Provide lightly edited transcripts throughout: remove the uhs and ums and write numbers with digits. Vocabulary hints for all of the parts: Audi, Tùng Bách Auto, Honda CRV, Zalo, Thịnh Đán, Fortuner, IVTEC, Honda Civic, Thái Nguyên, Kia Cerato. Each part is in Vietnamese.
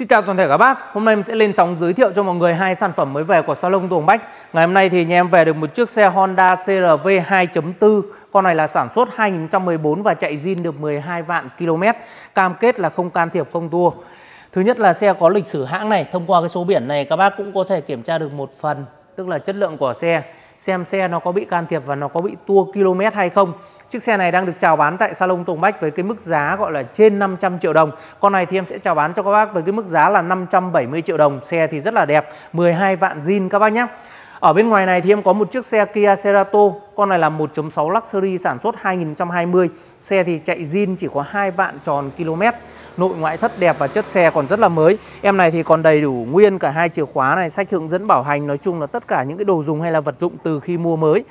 Xin chào toàn thể các bác. Hôm nay mình sẽ lên sóng giới thiệu cho mọi người hai sản phẩm mới về của salon Tùng Bách. Ngày hôm nay thì nhà em về được một chiếc xe Honda CRV 2.4. Con này là sản xuất 2014 và chạy zin được 12 vạn km. Cam kết là không can thiệp, không tua. Thứ nhất là xe có lịch sử hãng này. Thông qua cái số biển này các bác cũng có thể kiểm tra được một phần, tức là chất lượng của xe, xem xe nó có bị can thiệp và nó có bị tua km hay không. Chiếc xe này đang được chào bán tại salon Tùng Bách với cái mức giá gọi là trên 500 triệu đồng. Con này thì em sẽ chào bán cho các bác với cái mức giá là 570 triệu đồng. Xe thì rất là đẹp, 12 vạn zin các bác nhé. Ở bên ngoài này thì em có một chiếc xe Kia Cerato. Con này là 1.6 Luxury sản xuất 2020. Xe thì chạy zin chỉ có 2 vạn tròn km. Nội ngoại thất đẹp và chất xe còn rất là mới. Em này thì còn đầy đủ nguyên cả hai chìa khóa này, sách hướng dẫn bảo hành. Nói chung là tất cả những cái đồ dùng hay là vật dụng từ khi mua mới.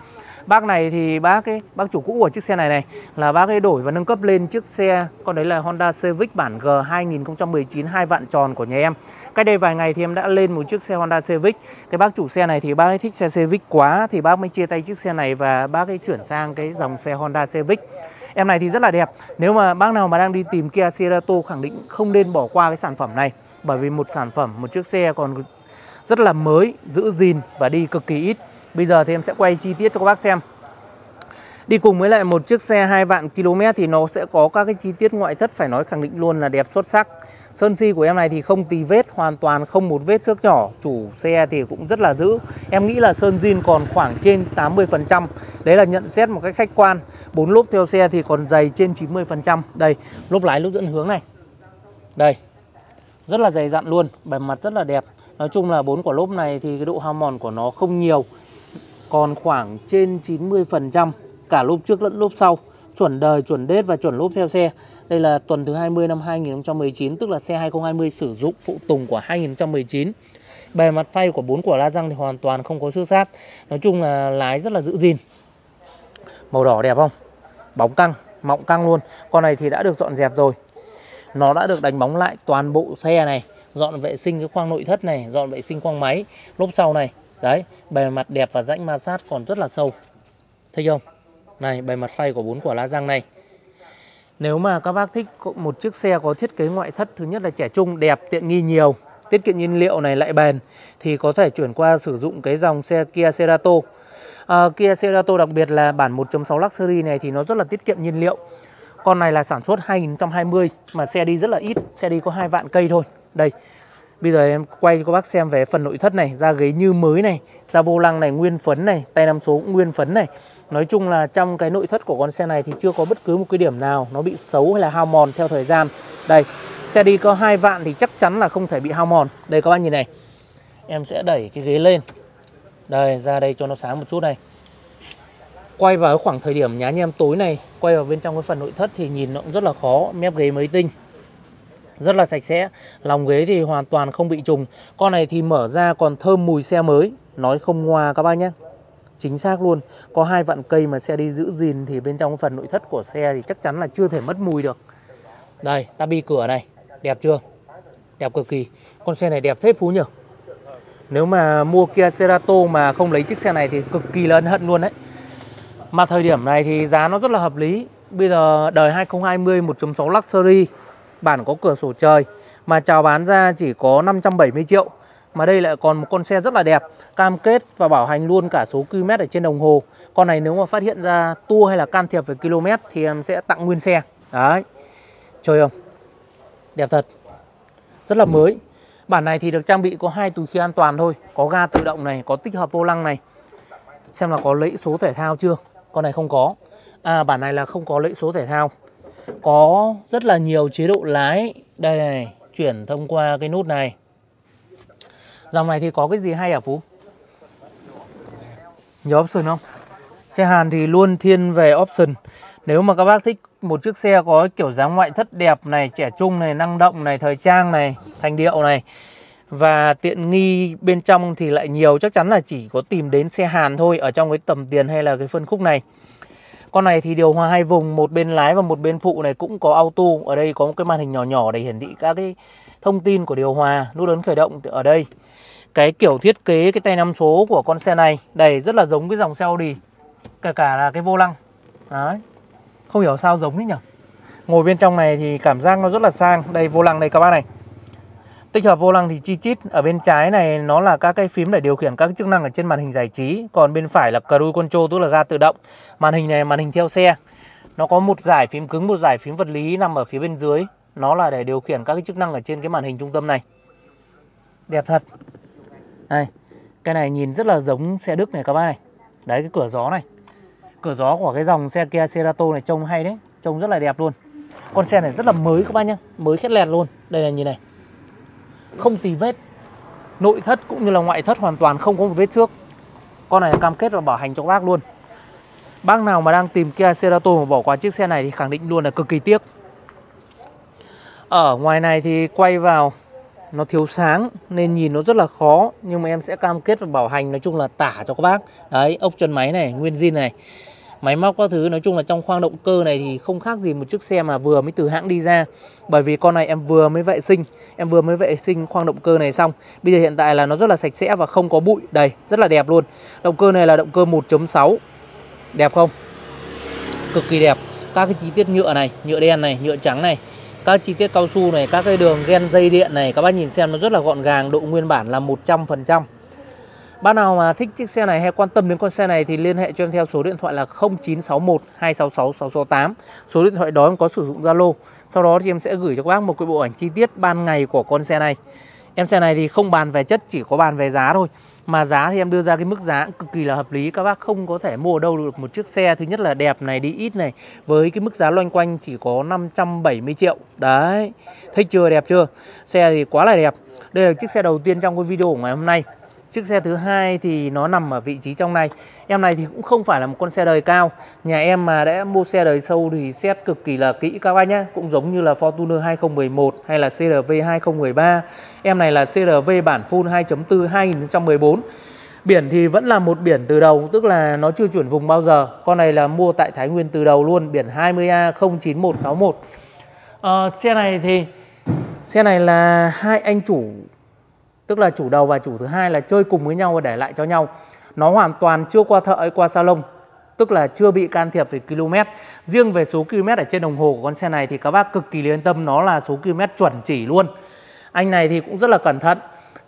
Bác này thì bác chủ cũ của chiếc xe này là bác ấy đổi và nâng cấp lên chiếc xe con đấy là Honda Civic bản G 2019 2 vạn tròn của nhà em. Cách đây vài ngày thì em đã lên một chiếc xe Honda Civic. Cái bác chủ xe này thì bác ấy thích xe Civic quá thì bác mới chia tay chiếc xe này và bác ấy chuyển sang cái dòng xe Honda Civic. Em này thì rất là đẹp. Nếu mà bác nào mà đang đi tìm Kia Cerato khẳng định không nên bỏ qua cái sản phẩm này, bởi vì một chiếc xe còn rất là mới, giữ gìn và đi cực kỳ ít. Bây giờ thì em sẽ quay chi tiết cho các bác xem. Đi cùng với lại một chiếc xe 2 vạn km thì nó sẽ có các cái chi tiết ngoại thất phải nói khẳng định luôn là đẹp xuất sắc. Sơn si của em này thì không tì vết, hoàn toàn không một vết xước nhỏ. Chủ xe thì cũng rất là giữ. Em nghĩ là sơn zin còn khoảng trên 80%. Đấy là nhận xét một cách khách quan. 4 lốp theo xe thì còn dày trên 90%. Đây, lốp lái lốp dẫn hướng này. Đây, rất là dày dặn luôn. Bề mặt rất là đẹp. Nói chung là 4 quả lốp này thì cái độ hao mòn của nó không nhiều, còn khoảng trên 90%, cả lốp trước lẫn lốp sau, chuẩn đời, chuẩn đết và chuẩn lốp theo xe. Đây là tuần thứ 20 năm 2019, tức là xe 2020 sử dụng phụ tùng của 2019. Bề mặt phay của 4 quả la răng thì hoàn toàn không có xước sát. Nói chung là lái rất là giữ gìn. Màu đỏ đẹp không? Bóng căng, mọng căng luôn. Con này thì đã được dọn dẹp rồi. Nó đã được đánh bóng lại toàn bộ xe này, dọn vệ sinh cái khoang nội thất này, dọn vệ sinh khoang máy, lốp sau này. Đấy, bề mặt đẹp và rãnh ma sát còn rất là sâu. Thấy không? Này, bề mặt phay của 4 quả la răng này. Nếu mà các bác thích một chiếc xe có thiết kế ngoại thất, thứ nhất là trẻ trung, đẹp, tiện nghi nhiều, tiết kiệm nhiên liệu này lại bền, thì có thể chuyển qua sử dụng cái dòng xe Kia Cerato. Kia Cerato đặc biệt là bản 1.6 Luxury này thì nó rất là tiết kiệm nhiên liệu. Con này là sản xuất 2020 mà xe đi rất là ít, xe đi có 2 vạn cây thôi. Đây, bây giờ em quay cho các bác xem về phần nội thất này, da ghế như mới này, da vô lăng này nguyên phấn này, tay nắm số cũng nguyên phấn này. Nói chung là trong cái nội thất của con xe này thì chưa có bất cứ một cái điểm nào nó bị xấu hay là hao mòn theo thời gian. Đây, xe đi có 2 vạn thì chắc chắn là không thể bị hao mòn. Đây các bác nhìn này, em sẽ đẩy cái ghế lên. Đây, ra đây cho nó sáng một chút này. Quay vào khoảng thời điểm nhá nhem tối này, quay vào bên trong cái phần nội thất thì nhìn nó cũng rất là khó, mép ghế mới tinh, rất là sạch sẽ. Lòng ghế thì hoàn toàn không bị trùng. Con này thì mở ra còn thơm mùi xe mới, nói không ngoa các bác nhé. Chính xác luôn. Có 2 vạn cây mà xe đi giữ gìn thì bên trong phần nội thất của xe thì chắc chắn là chưa thể mất mùi được. Đây, tabi cửa này, đẹp chưa? Đẹp cực kỳ. Con xe này đẹp thế phú nhỉ. Nếu mà mua Kia Cerato mà không lấy chiếc xe này thì cực kỳ là ân hận luôn đấy. Mà thời điểm này thì giá nó rất là hợp lý. Bây giờ đời 2020 1.6 Luxury bản có cửa sổ trời mà chào bán ra chỉ có 570 triệu. Mà đây lại còn một con xe rất là đẹp, cam kết và bảo hành luôn cả số km ở trên đồng hồ. Con này nếu mà phát hiện ra tua hay là can thiệp về km thì em sẽ tặng nguyên xe. Đấy, trời không? Đẹp thật, rất là mới. Bản này thì được trang bị có 2 túi khí an toàn thôi, có ga tự động này, có tích hợp vô lăng này. Xem là có lẫy số thể thao chưa? Con này không có. À, bản này là không có lẫy số thể thao. Có rất là nhiều chế độ lái. Đây này, chuyển thông qua cái nút này. Dòng này thì có cái gì hay hả Phú? Nhiều option không? Xe Hàn thì luôn thiên về option. Nếu mà các bác thích một chiếc xe có kiểu dáng ngoại thất đẹp này, trẻ trung này, năng động này, thời trang này, sành điệu này, và tiện nghi bên trong thì lại nhiều, chắc chắn là chỉ có tìm đến xe Hàn thôi, ở trong cái tầm tiền hay là cái phân khúc này. Con này thì điều hòa 2 vùng, một bên lái và một bên phụ này cũng có auto. Ở đây có một cái màn hình nhỏ nhỏ để hiển thị các cái thông tin của điều hòa, nút ấn khởi động ở đây. Cái kiểu thiết kế cái tay nắm số của con xe này, đây rất là giống cái dòng xe Audi, kể cả là cái vô lăng. Đấy, không hiểu sao giống đấy nhỉ. Ngồi bên trong này thì cảm giác nó rất là sang. Đây vô lăng đây các bác này. Tích hợp vô lăng thì chi chít, ở bên trái này nó là các cái phím để điều khiển các chức năng ở trên màn hình giải trí, còn bên phải là cruise control, tức là ga tự động. Màn hình này màn hình theo xe. Nó có một dải phím cứng, một dải phím vật lý nằm ở phía bên dưới, nó là để điều khiển các cái chức năng ở trên cái màn hình trung tâm này. Đẹp thật. Đây, cái này nhìn rất là giống xe Đức này các bác này. Đấy, cái cửa gió này. Cửa gió của cái dòng xe Kia Cerato này trông hay đấy, trông rất là đẹp luôn. Con xe này rất là mới các bác nhá, mới khét lẹt luôn. Đây này, nhìn này. Không tì vết. Nội thất cũng như là ngoại thất hoàn toàn không có một vết xước. Con này cam kết và bảo hành cho các bác luôn. Bác nào mà đang tìm Kia Cerato mà bỏ qua chiếc xe này thì khẳng định luôn là cực kỳ tiếc. Ở ngoài này thì quay vào nó thiếu sáng nên nhìn nó rất là khó, nhưng mà em sẽ cam kết và bảo hành, nói chung là tả cho các bác. Đấy, ốc chân máy này, nguyên zin này, máy móc các thứ, nói chung là trong khoang động cơ này thì không khác gì một chiếc xe mà vừa mới từ hãng đi ra. Bởi vì con này em vừa mới vệ sinh, khoang động cơ này xong. Bây giờ hiện tại là nó rất là sạch sẽ và không có bụi, đây, rất là đẹp luôn. Động cơ này là động cơ 1.6. Đẹp không? Cực kỳ đẹp. Các cái chi tiết nhựa này, nhựa đen này, nhựa trắng này, các chi tiết cao su này, các cái đường ghen dây điện này, các bác nhìn xem nó rất là gọn gàng, độ nguyên bản là 100%. Bác nào mà thích chiếc xe này hay quan tâm đến con xe này thì liên hệ cho em theo số điện thoại là 0961 266 668. Số điện thoại đó em có sử dụng Zalo. Sau đó thì em sẽ gửi cho các bác một cái bộ ảnh chi tiết ban ngày của con xe này. Em xe này thì không bàn về chất, chỉ có bàn về giá thôi. Mà giá thì em đưa ra cái mức giá cực kỳ là hợp lý. Các bác không có thể mua ở đâu được một chiếc xe, thứ nhất là đẹp này, đi ít này, với cái mức giá loanh quanh chỉ có 570 triệu. Đấy, thích chưa, đẹp chưa? Xe thì quá là đẹp. Đây là chiếc xe đầu tiên trong cái video của ngày hôm nay. Chiếc xe thứ hai thì nó nằm ở vị trí trong này. Em này thì cũng không phải là một con xe đời cao. Nhà em mà đã mua xe đời sâu thì xét cực kỳ là kỹ các bác nhá. Cũng giống như là Fortuner 2011 hay là CRV 2013. Em này là CRV bản full 2.4 2014. Biển thì vẫn là một biển từ đầu, tức là nó chưa chuyển vùng bao giờ. Con này là mua tại Thái Nguyên từ đầu luôn, biển 20A09161. Xe này là hai anh chủ, tức là chủ đầu và chủ thứ hai là chơi cùng với nhau và để lại cho nhau. Nó hoàn toàn chưa qua thợ, qua salon, tức là chưa bị can thiệp về km. Riêng về số km ở trên đồng hồ của con xe này thì các bác cực kỳ yên tâm, nó là số km chuẩn chỉ luôn. Anh này thì cũng rất là cẩn thận.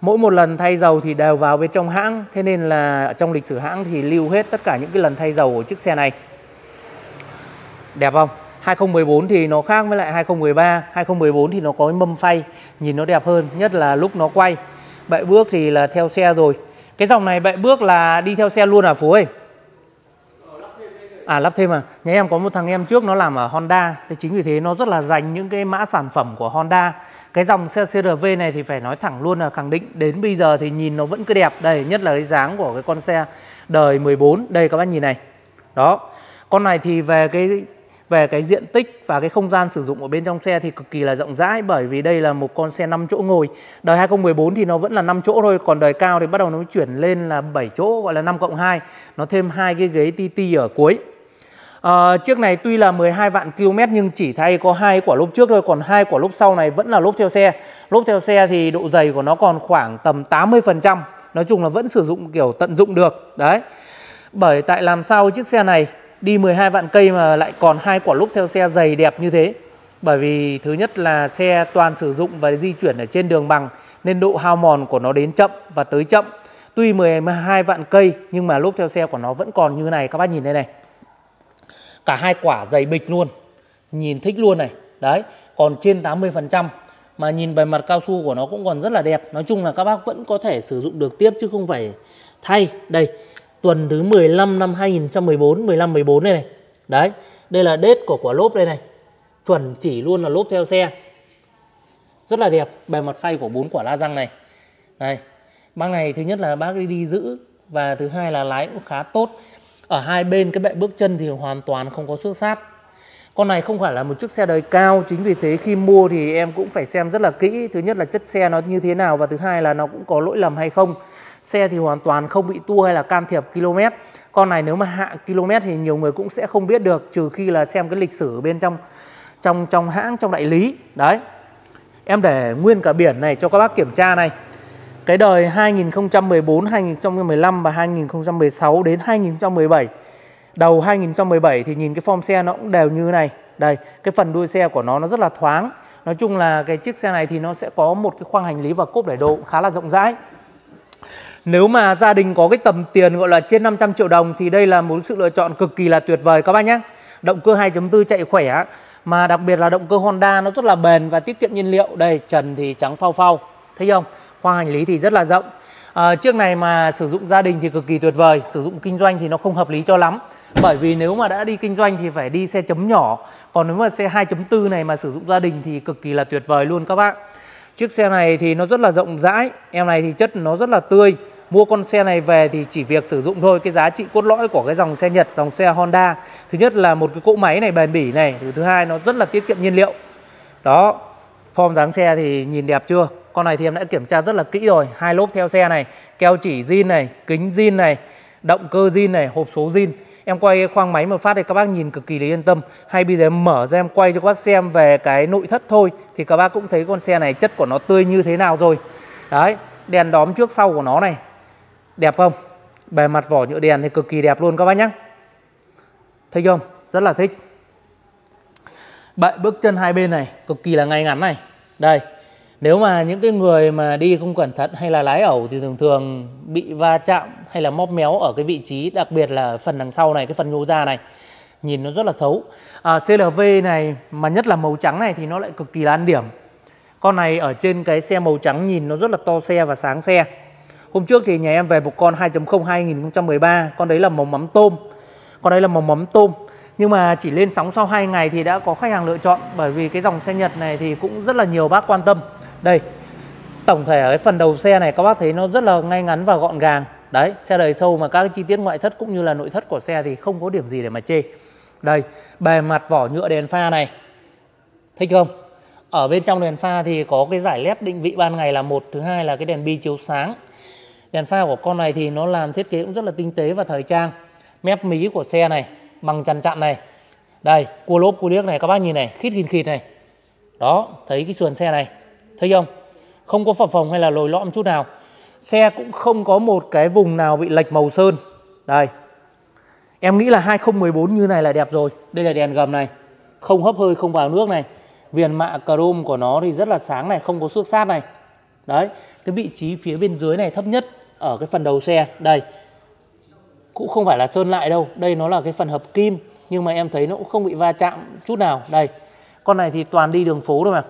Mỗi một lần thay dầu thì đều vào bên trong hãng, thế nên là trong lịch sử hãng thì lưu hết tất cả những cái lần thay dầu của chiếc xe này. Đẹp không? 2014 thì nó khác với lại 2013. 2014 thì nó có mâm phay, nhìn nó đẹp hơn, nhất là lúc nó quay. Bệ bước thì là theo xe rồi. Cái dòng này bệ bước là đi theo xe luôn à Phú ơi? À, lắp thêm à? Nhà em có một thằng em trước nó làm ở Honda, thì chính vì thế nó rất là dành những cái mã sản phẩm của Honda. Cái dòng xe CRV này thì phải nói thẳng luôn là khẳng định đến bây giờ thì nhìn nó vẫn cứ đẹp. Đây, nhất là cái dáng của cái con xe đời 14. Đây các bác nhìn này. Đó. Con này thì về cái diện tích và cái không gian sử dụng ở bên trong xe thì cực kỳ là rộng rãi, bởi vì đây là một con xe 5 chỗ ngồi. Đời 2014 thì nó vẫn là 5 chỗ thôi, còn đời cao thì bắt đầu nó chuyển lên là 7 chỗ, gọi là 5+2. Nó thêm hai cái ghế TT ở cuối. Chiếc này tuy là 12 vạn km nhưng chỉ thay có 2 quả lốp trước thôi, còn 2 quả lốp sau này vẫn là lốp theo xe. Lốp theo xe thì độ dày của nó còn khoảng tầm 80%. Nói chung là vẫn sử dụng kiểu tận dụng được. Đấy. Bởi tại làm sao chiếc xe này đi 12 vạn cây mà lại còn 2 quả lốp theo xe dày đẹp như thế? Bởi vì thứ nhất là xe toàn sử dụng và di chuyển ở trên đường bằng, nên độ hao mòn của nó đến chậm và tới chậm. Tuy 12 vạn cây nhưng mà lốp theo xe của nó vẫn còn như này. Các bác nhìn đây này, cả 2 quả dày bịch luôn, nhìn thích luôn này. Đấy, còn trên 80%. Mà nhìn bề mặt cao su của nó cũng còn rất là đẹp. Nói chung là các bác vẫn có thể sử dụng được tiếp chứ không phải thay. Đây, tuần thứ 15 năm 2014, 15-14 đây này. Đấy, đây là đết của quả lốp đây này. Chuẩn chỉ luôn là lốp theo xe. Rất là đẹp, bề mặt phay của 4 quả la răng này. Này, bác này thứ nhất là bác đi giữ, và thứ hai là lái cũng khá tốt. Ở hai bên cái bệ bước chân thì hoàn toàn không có xước sát. Con này không phải là một chiếc xe đời cao, chính vì thế khi mua thì em cũng phải xem rất là kỹ. Thứ nhất là chất xe nó như thế nào, và thứ hai là nó cũng có lỗi lầm hay không. Xe thì hoàn toàn không bị tua hay là can thiệp km. Con này nếu mà hạ km thì nhiều người cũng sẽ không biết được, trừ khi là xem cái lịch sử bên trong hãng, trong đại lý. Đấy, em để nguyên cả biển này cho các bác kiểm tra này. Cái đời 2014, 2015 và 2016 đến 2017. Đầu 2017 thì nhìn cái form xe nó cũng đều như này. Đây, cái phần đuôi xe của nó rất là thoáng. Nói chung là cái chiếc xe này thì nó sẽ có một cái khoang hành lý và cốp để đồ cũng khá là rộng rãi. Nếu mà gia đình có cái tầm tiền gọi là trên 500 triệu đồng thì đây là một sự lựa chọn cực kỳ là tuyệt vời các bác nhé. Động cơ 2.4 chạy khỏe, mà đặc biệt là động cơ Honda nó rất là bền và tiết kiệm nhiên liệu. Đây, trần thì trắng phau phau, thấy không? Khoang hành lý thì rất là rộng. Chiếc này mà sử dụng gia đình thì cực kỳ tuyệt vời. Sử dụng kinh doanh thì nó không hợp lý cho lắm, bởi vì nếu mà đã đi kinh doanh thì phải đi xe chấm nhỏ. Còn nếu mà xe 2.4 này mà sử dụng gia đình thì cực kỳ là tuyệt vời luôn các bạn. Chiếc xe này thì nó rất là rộng rãi. Em này thì chất nó rất là tươi. Mua con xe này về thì chỉ việc sử dụng thôi. Cái giá trị cốt lõi của cái dòng xe Nhật, dòng xe Honda, thứ nhất là một cái cỗ máy này bền bỉ này, thứ hai nó rất là tiết kiệm nhiên liệu. Đó, form dáng xe thì nhìn đẹp chưa? Con này thì em đã kiểm tra rất là kỹ rồi. Hai lốp theo xe này, keo chỉ zin này, kính zin này, động cơ zin này, hộp số zin. Em quay cái khoang máy một phát thì các bác nhìn cực kỳ là yên tâm. Hay bây giờ em mở ra em quay cho các bác xem về cái nội thất thôi thì các bác cũng thấy con xe này chất của nó tươi như thế nào rồi. Đấy, đèn đóm trước sau của nó này, đẹp không? Bề mặt vỏ nhựa đèn thì cực kỳ đẹp luôn các bác nhé. Thích không? Rất là thích. Bệ bước chân hai bên này cực kỳ là ngay ngắn này. Đây, nếu mà những cái người mà đi không cẩn thận hay là lái ẩu thì thường thường bị va chạm hay là móp méo ở cái vị trí, đặc biệt là phần đằng sau này, cái phần nhô ra này, nhìn nó rất là xấu. CRV này mà nhất là màu trắng này thì nó lại cực kỳ là ăn điểm. Con này ở trên cái xe màu trắng nhìn nó rất là to xe và sáng xe. Hôm trước thì nhà em về một con 2.0 2013, con đấy là màu mắm tôm. Con đấy là màu mắm tôm. Nhưng mà chỉ lên sóng sau 2 ngày thì đã có khách hàng lựa chọn, bởi vì cái dòng xe Nhật này thì cũng rất là nhiều bác quan tâm. Đây, tổng thể ở cái phần đầu xe này các bác thấy nó rất là ngay ngắn và gọn gàng. Đấy, xe đời sâu mà các chi tiết ngoại thất cũng như là nội thất của xe thì không có điểm gì để mà chê. Đây, bề mặt vỏ nhựa đèn pha này, thích không? Ở bên trong đèn pha thì có cái giải LED định vị ban ngày là một, thứ hai là cái đèn bi chiếu sáng. Đèn pha của con này thì nó làm thiết kế cũng rất là tinh tế và thời trang. Mép mí của xe này bằng chằn chặn này. Đây, cua lốp cua điếc này các bác nhìn này, khít khịt khịt này. Đó, thấy cái sườn xe này, thấy không? Không có phập phồng hay là lồi lõm chút nào. Xe cũng không có một cái vùng nào bị lệch màu sơn. Đây, em nghĩ là 2014 như này là đẹp rồi. Đây là đèn gầm này, không hấp hơi, không vào nước này. Viền mạ chrome của nó thì rất là sáng này, không có xước sát này. Đấy, cái vị trí phía bên dưới này thấp nhất ở cái phần đầu xe, đây cũng không phải là sơn lại đâu, đây nó là cái phần hợp kim, nhưng mà em thấy nó cũng không bị va chạm chút nào. Đây, con này thì toàn đi đường phố thôi mà,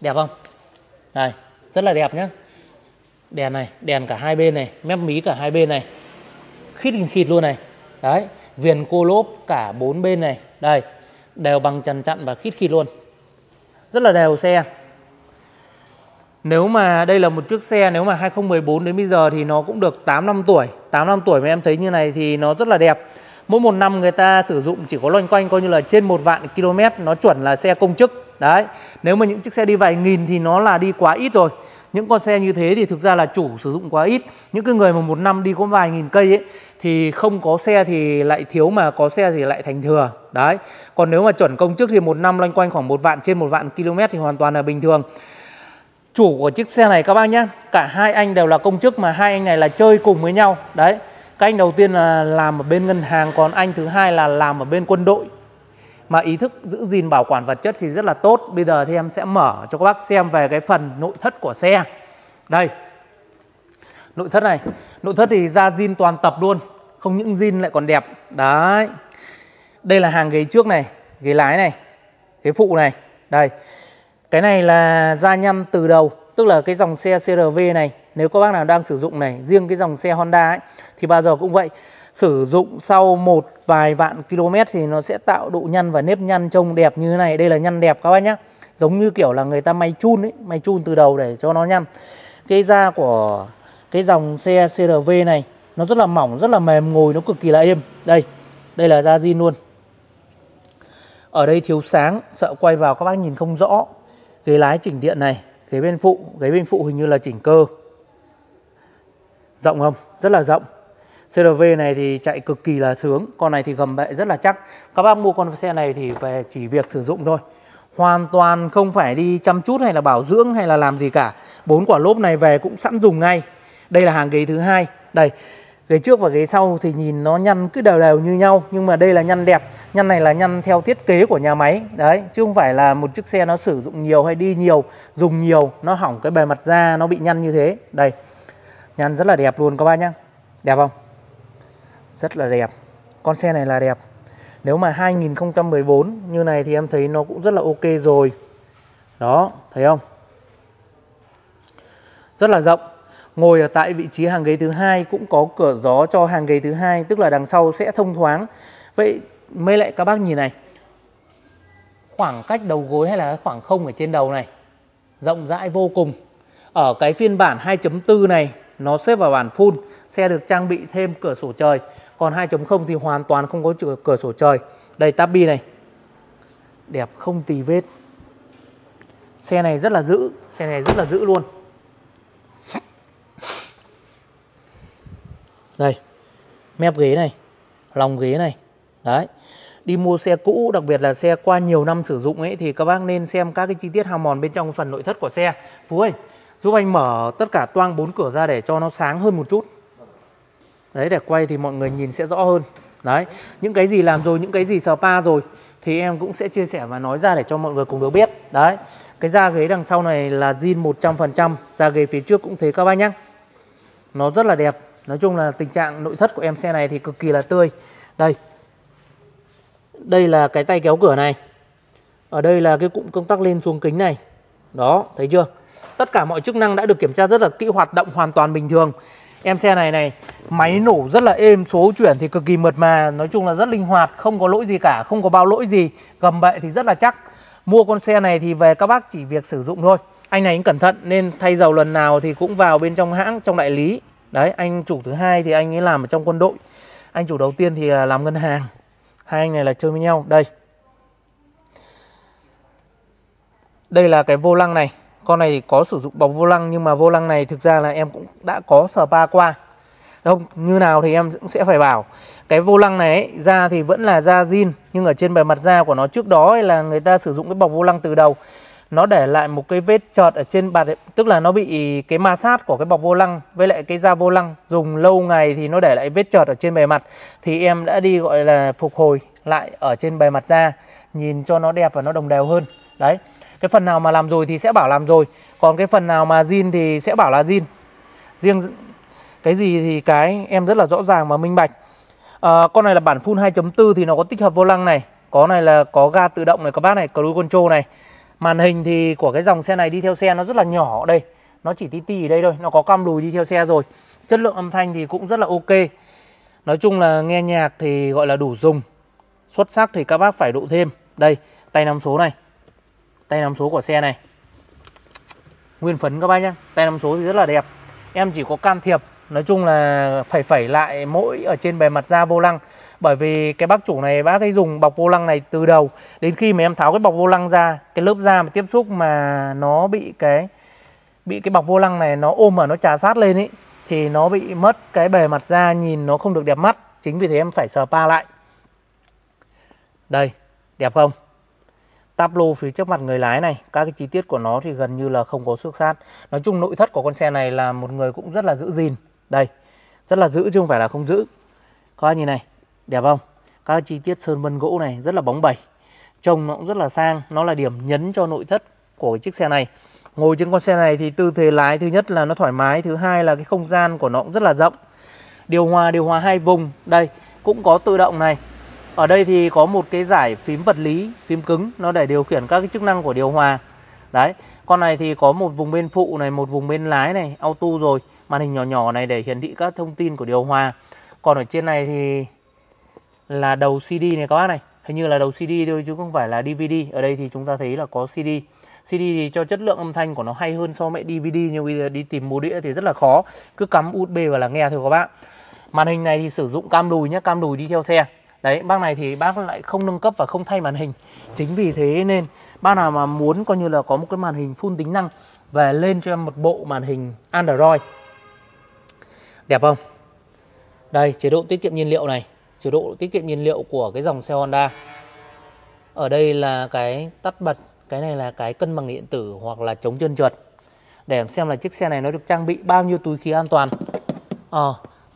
đẹp không? Đây, rất là đẹp nhá. Đèn này, đèn cả hai bên này, mép mí cả hai bên này, khít hình khịt luôn này. Đấy, viền cô lốp cả bốn bên này, đây đều bằng chằn chặn và khít khịt luôn, rất là đều xe. Nếu mà đây là một chiếc xe, nếu mà 2014 đến bây giờ thì nó cũng được 8 năm tuổi. 8 năm tuổi mà em thấy như này thì nó rất là đẹp. Mỗi một năm người ta sử dụng chỉ có loanh quanh coi như là trên 1 vạn km, nó chuẩn là xe công chức. Đấy, nếu mà những chiếc xe đi vài nghìn thì nó là đi quá ít rồi. Những con xe như thế thì thực ra là chủ sử dụng quá ít. Những cái người mà một năm đi có vài nghìn cây ấy, thì không có xe thì lại thiếu, mà có xe thì lại thành thừa. Đấy, còn nếu mà chuẩn công chức thì một năm loanh quanh khoảng 1 vạn, trên 1 vạn km thì hoàn toàn là bình thường. Chủ của chiếc xe này các bác nhé, cả hai anh đều là công chức, mà hai anh này là chơi cùng với nhau. Đấy, các anh đầu tiên là làm ở bên ngân hàng, còn anh thứ hai là làm ở bên quân đội. Mà ý thức giữ gìn bảo quản vật chất thì rất là tốt. Bây giờ thì em sẽ mở cho các bác xem về cái phần nội thất của xe. Đây, nội thất này, nội thất thì da zin toàn tập luôn, không những zin lại còn đẹp. Đấy, đây là hàng ghế trước này, ghế lái này, ghế phụ này. Đây, cái này là da nhăn từ đầu, tức là cái dòng xe CRV này, nếu các bác nào đang sử dụng này, riêng cái dòng xe Honda ấy, thì bao giờ cũng vậy. Sử dụng sau một vài vạn km thì nó sẽ tạo độ nhăn và nếp nhăn trông đẹp như thế này. Đây là nhăn đẹp các bác nhé, giống như kiểu là người ta may chun ấy, may chun từ đầu để cho nó nhăn. Cái da của cái dòng xe CRV này nó rất là mỏng, rất là mềm, ngồi nó cực kỳ là êm. Đây, đây là da zin luôn. Ở đây thiếu sáng, sợ quay vào các bác nhìn không rõ. Ghế lái chỉnh điện này, ghế bên phụ hình như là chỉnh cơ. Rộng không? Rất là rộng. CRV này thì chạy cực kỳ là sướng, con này thì gầm bệ rất là chắc. Các bác mua con xe này thì về chỉ việc sử dụng thôi, hoàn toàn không phải đi chăm chút hay là bảo dưỡng hay là làm gì cả. 4 quả lốp này về cũng sẵn dùng ngay. Đây là hàng ghế thứ hai. Đây, Ghế trước và ghế sau thì nhìn nó nhăn cứ đều đều như nhau, nhưng mà đây là nhăn đẹp. Nhăn này là nhăn theo thiết kế của nhà máy đấy, chứ không phải là một chiếc xe nó sử dụng nhiều hay đi nhiều, dùng nhiều nó hỏng cái bề mặt da nó bị nhăn như thế. Đây, nhăn rất là đẹp luôn các bác nhá. Đẹp không? Rất là đẹp. Con xe này là đẹp. Nếu mà 2014 như này thì em thấy nó cũng rất là ok rồi. Đó, thấy không? Rất là rộng. Ngồi ở tại vị trí hàng ghế thứ hai cũng có cửa gió cho hàng ghế thứ hai, tức là đằng sau sẽ thông thoáng. Vậy mới lại các bác nhìn này, khoảng cách đầu gối hay là khoảng không ở trên đầu này rộng rãi vô cùng. Ở cái phiên bản 2.4 này nó xếp vào bản full, xe được trang bị thêm cửa sổ trời. Còn 2.0 thì hoàn toàn không có cửa sổ trời. Đây, tabi này đẹp không tì vết. Xe này rất là giữ, xe này rất là giữ luôn. Đây, mép ghế này, lòng ghế này. Đấy, đi mua xe cũ, đặc biệt là xe qua nhiều năm sử dụng ấy, thì các bác nên xem các cái chi tiết hao mòn bên trong phần nội thất của xe. Phú ơi, giúp anh mở tất cả toang 4 cửa ra để cho nó sáng hơn một chút. Đấy, để quay thì mọi người nhìn sẽ rõ hơn. Đấy, những cái gì làm rồi, những cái gì spa rồi thì em cũng sẽ chia sẻ và nói ra để cho mọi người cùng được biết. Đấy, cái da ghế đằng sau này là zin 100%. Da ghế phía trước cũng thế các bác nhé. Nó rất là đẹp. Nói chung là tình trạng nội thất của em xe này thì cực kỳ là tươi. Đây, đây là cái tay kéo cửa này. Ở đây là cái cụm công tắc lên xuống kính này. Đó, thấy chưa? Tất cả mọi chức năng đã được kiểm tra rất là kỹ, hoạt động hoàn toàn bình thường. Em xe này này, máy nổ rất là êm, số chuyển thì cực kỳ mượt mà. Nói chung là rất linh hoạt, không có lỗi gì cả, không có bao lỗi gì. Gầm bệ thì rất là chắc. Mua con xe này thì về các bác chỉ việc sử dụng thôi. Anh này cũng cẩn thận nên thay dầu lần nào thì cũng vào bên trong hãng, trong đại lý. Đấy, anh chủ thứ hai thì anh ấy làm ở trong quân đội, anh chủ đầu tiên thì làm ngân hàng. Hai anh này là chơi với nhau. Đây, đây là cái vô lăng này. Con này thì có sử dụng bọc vô lăng, nhưng mà vô lăng này thực ra là em cũng đã có spa qua. Không như nào thì em cũng sẽ phải bảo. Cái vô lăng này ấy, da thì vẫn là da zin, nhưng ở trên bề mặt da của nó trước đó ấy là người ta sử dụng cái bọc vô lăng từ đầu. Nó để lại một cái vết chợt ở trên bạt, tức là nó bị cái ma sát của cái bọc vô lăng với lại cái da vô lăng dùng lâu ngày thì nó để lại vết chợt ở trên bề mặt. Thì em đã đi gọi là phục hồi lại ở trên bề mặt da, nhìn cho nó đẹp và nó đồng đều hơn. Đấy, cái phần nào mà làm rồi thì sẽ bảo làm rồi, còn cái phần nào mà zin thì sẽ bảo là zin. Riêng cái gì thì cái em rất là rõ ràng và minh bạch. Con này là bản full 2.4 thì nó có tích hợp vô lăng này, có này là có ga tự động này các bác này, cruise control này. Màn hình thì của cái dòng xe này đi theo xe nó rất là nhỏ đây. Nó chỉ tí tí ở đây thôi, nó có cam lùi đi theo xe rồi. Chất lượng âm thanh thì cũng rất là ok. Nói chung là nghe nhạc thì gọi là đủ dùng. Xuất sắc thì các bác phải độ thêm. Đây, tay nắm số này. Tay nắm số của xe này. Nguyên phấn các bác nhá. Tay nắm số thì rất là đẹp. Em chỉ có can thiệp, nói chung là phải phẩy lại mỗi ở trên bề mặt da vô lăng. Bởi vì cái bác chủ này bác ấy dùng bọc vô lăng này từ đầu, đến khi mà em tháo cái bọc vô lăng ra, cái lớp da mà tiếp xúc mà nó bị cái bọc vô lăng này nó ôm, ở nó chà sát lên ấy, thì nó bị mất cái bề mặt da, nhìn nó không được đẹp mắt. Chính vì thế em phải spa lại. Đây, đẹp không? Táp lô phía trước mặt người lái này, các cái chi tiết của nó thì gần như là không có xước sát. Nói chung nội thất của con xe này là một người cũng rất là giữ gìn. Đây, rất là giữ chứ không phải là không giữ. Các bạn nhìn này, đẹp không? Các chi tiết sơn vân gỗ này rất là bóng bẩy, trông nó cũng rất là sang. Nó là điểm nhấn cho nội thất của cái chiếc xe này. Ngồi trên con xe này thì tư thế lái, thứ nhất là nó thoải mái, thứ hai là cái không gian của nó cũng rất là rộng. Điều hòa hai vùng. Đây, cũng có tự động này. Ở đây thì có một cái dải phím vật lý, phím cứng, nó để điều khiển các cái chức năng của điều hòa. Đấy, con này thì có một vùng bên phụ này, một vùng bên lái này, auto rồi. Màn hình nhỏ nhỏ này để hiển thị các thông tin của điều hòa. Còn ở trên này thì là đầu CD này các bác này. Hình như là đầu CD thôi chứ không phải là DVD. Ở đây thì chúng ta thấy là có CD. CD thì cho chất lượng âm thanh của nó hay hơn so với DVD. Nhưng bây giờ đi tìm mua đĩa thì rất là khó, cứ cắm USB và là nghe thôi các bác. Màn hình này thì sử dụng cam lùi nhé, cam lùi đi theo xe. Đấy, bác này thì bác lại không nâng cấp và không thay màn hình. Chính vì thế nên bác nào mà muốn coi như là có một cái màn hình full tính năng và lên cho em một bộ màn hình Android. Đẹp không? Đây, chế độ tiết kiệm nhiên liệu này. Chế độ tiết kiệm nhiên liệu của cái dòng xe Honda. Ở đây là cái tắt bật. Cái này là cái cân bằng điện tử hoặc là chống trơn trượt. Để xem là chiếc xe này nó được trang bị bao nhiêu túi khí an toàn.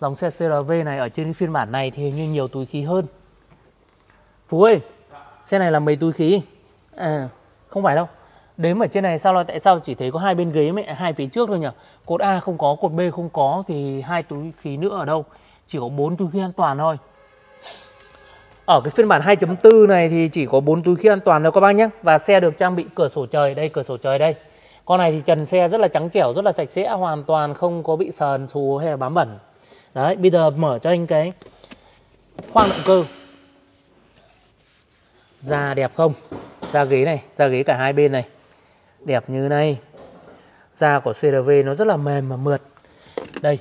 dòng xe CRV này ở trên cái phiên bản này thì hình như nhiều túi khí hơn. Phú ơi, xe này là mấy túi khí? À, không phải đâu. Đếm ở trên này sao là tại sao chỉ thấy có hai bên ghế mẹ, hai phía trước thôi nhỉ? Cột A không có, cột B không có thì hai túi khí nữa ở đâu? Chỉ có 4 túi khí an toàn thôi. Ở cái phiên bản 2.4 này thì chỉ có 4 túi khí an toàn thôi các bác nhé. Và xe được trang bị cửa sổ trời đây, cửa sổ trời đây. Con này thì trần xe rất là trắng trẻo, rất là sạch sẽ, hoàn toàn không có bị sờn xù hay là bám bẩn. Đấy, bây giờ mở cho anh cái khoang động cơ. Da đẹp không? Da ghế này, da ghế cả hai bên này. Đẹp như này. Da của CRV nó rất là mềm và mượt. Đây.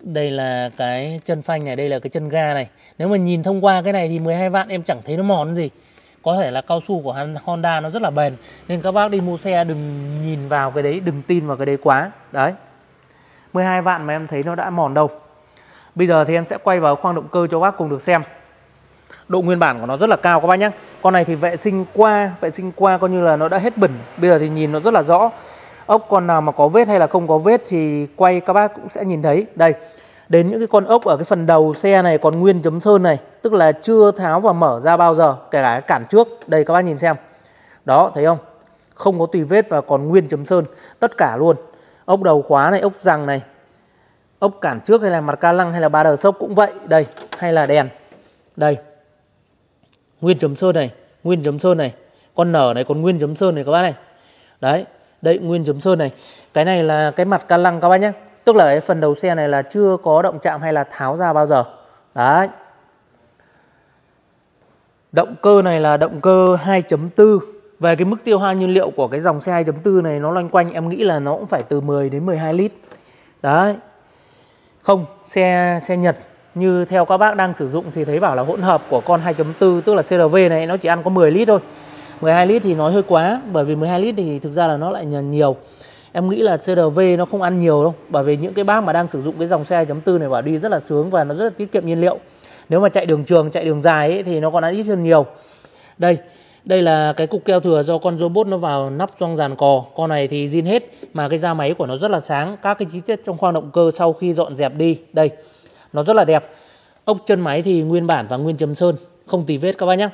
Đây là cái chân phanh này, đây là cái chân ga này. Nếu mà nhìn thông qua cái này thì 12 vạn em chẳng thấy nó mòn gì. Có thể là cao su của Honda nó rất là bền. Nên các bác đi mua xe đừng nhìn vào cái đấy, đừng tin vào cái đấy quá. Đấy. 12 vạn mà em thấy nó đã mòn đâu. Bây giờ thì em sẽ quay vào khoang động cơ cho các bác cùng được xem. Độ nguyên bản của nó rất là cao các bác nhé. Con này thì vệ sinh qua coi như là nó đã hết bẩn. Bây giờ thì nhìn nó rất là rõ. Ốc con nào mà có vết hay là không có vết thì quay các bác cũng sẽ nhìn thấy. Đây, đến những cái con ốc ở cái phần đầu xe này còn nguyên chấm sơn này. Tức là chưa tháo và mở ra bao giờ. Kể cả cái cản trước. Đây các bác nhìn xem. Đó, thấy không? Không có tùy vết và còn nguyên chấm sơn. Tất cả luôn. Ốc đầu khóa này, ốc rằng này. Ốc cản trước hay là mặt ca lăng hay là ba đờ sốc cũng vậy. Đây, hay là đèn. Đây. Nguyên chấm sơn này, nguyên chấm sơn này. Con nở này còn nguyên chấm sơn này các bác này. Đấy, đây nguyên chấm sơn này. Cái này là cái mặt ca lăng các bác nhé. Tức là cái phần đầu xe này là chưa có động chạm hay là tháo ra bao giờ. Đấy. Động cơ này là động cơ 2.4. Về cái mức tiêu hao nhiên liệu của cái dòng xe 2.4 này nó loanh quanh em nghĩ là nó cũng phải từ 10 đến 12 lít. Đấy. Không, xe Nhật như theo các bác đang sử dụng thì thấy bảo là hỗn hợp của con 2.4 tức là CRV này nó chỉ ăn có 10 lít thôi. 12 lít thì nói hơi quá, bởi vì 12 lít thì thực ra là nó lại nhiều. Em nghĩ là CRV nó không ăn nhiều đâu. Bởi vì những cái bác mà đang sử dụng cái dòng xe 2.4 này bảo đi rất là sướng và nó rất là tiết kiệm nhiên liệu. Nếu mà chạy đường trường, chạy đường dài ấy, thì nó còn ăn ít hơn nhiều. Đây, đây là cái cục keo thừa do con robot nó vào nắp trong dàn cò. Con này thì zin hết mà cái da máy của nó rất là sáng. Các cái chi tiết trong khoang động cơ sau khi dọn dẹp đi, đây, nó rất là đẹp. Ốc chân máy thì nguyên bản và nguyên chấm sơn, không tì vết các bác nhé.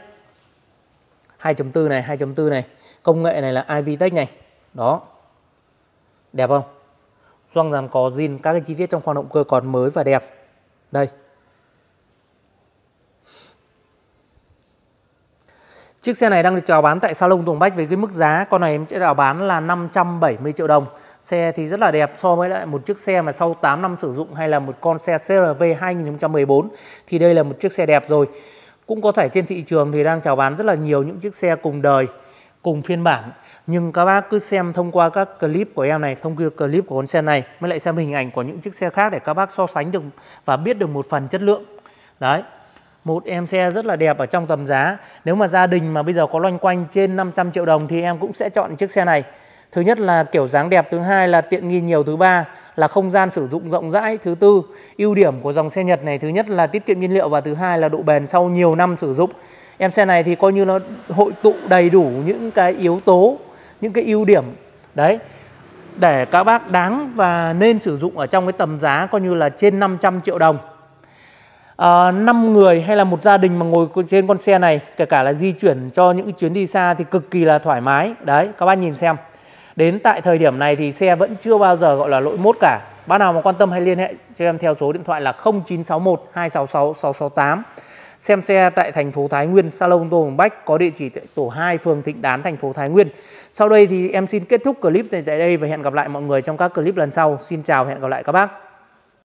2.4 này, 2.4 này. Công nghệ này là IVTEC này. Đó. Đẹp không? Gioăng dàn có zin, các cái chi tiết trong khoang động cơ còn mới và đẹp. Đây. Chiếc xe này đang được chào bán tại salon Tùng Bách với cái mức giá con này em sẽ chào bán là 570 triệu đồng. Xe thì rất là đẹp so với lại một chiếc xe mà sau 8 năm sử dụng hay là một con xe CRV 2014 thì đây là một chiếc xe đẹp rồi. Cũng có thể trên thị trường thì đang chào bán rất là nhiều những chiếc xe cùng đời, cùng phiên bản. Nhưng các bác cứ xem thông qua các clip của em này, thông qua clip của con xe này mới lại xem hình ảnh của những chiếc xe khác để các bác so sánh được và biết được một phần chất lượng. Đấy, một em xe rất là đẹp ở trong tầm giá. Nếu mà gia đình mà bây giờ có loanh quanh trên 500 triệu đồng thì em cũng sẽ chọn chiếc xe này. Thứ nhất là kiểu dáng đẹp, thứ hai là tiện nghi nhiều, thứ ba là không gian sử dụng rộng rãi, thứ tư ưu điểm của dòng xe Nhật này thứ nhất là tiết kiệm nhiên liệu và thứ hai là độ bền sau nhiều năm sử dụng. Em xe này thì coi như nó hội tụ đầy đủ những cái yếu tố, những cái ưu điểm đấy để các bác đáng và nên sử dụng ở trong cái tầm giá coi như là trên 500 triệu đồng. 5 người hay là một gia đình mà ngồi trên con xe này, kể cả là di chuyển cho những chuyến đi xa thì cực kỳ là thoải mái. Đấy, các bác nhìn xem. Đến tại thời điểm này thì xe vẫn chưa bao giờ gọi là lỗi mốt cả. Bác nào mà quan tâm hay liên hệ cho em theo số điện thoại là 0961 266 668. Xem xe tại thành phố Thái Nguyên, salon Tùng Bách có địa chỉ tại tổ 2 phường Thịnh Đán, thành phố Thái Nguyên. Sau đây thì em xin kết thúc clip này tại đây và hẹn gặp lại mọi người trong các clip lần sau. Xin chào và hẹn gặp lại các bác.